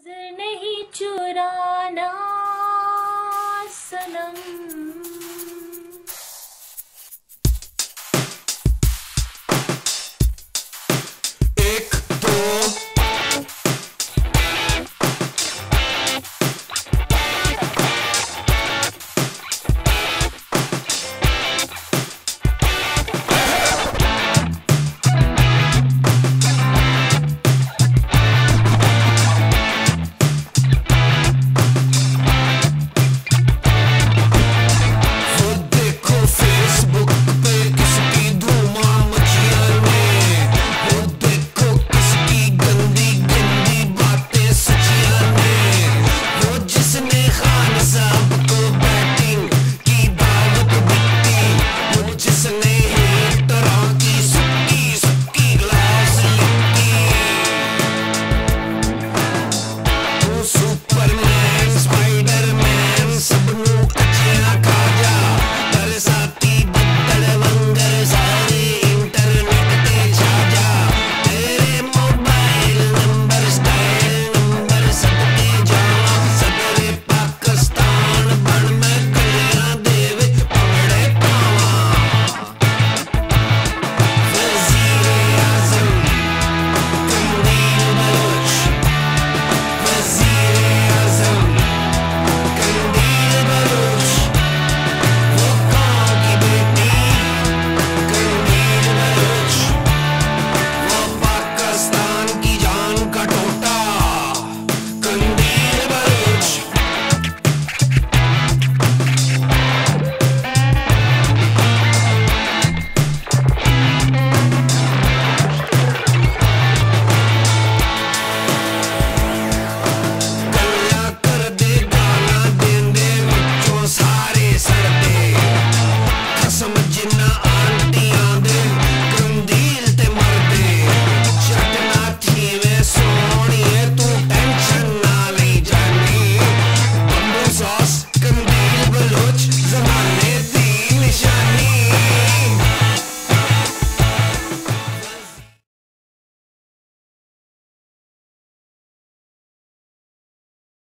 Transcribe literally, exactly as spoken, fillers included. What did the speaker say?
नजर नहीं चुराना सनम।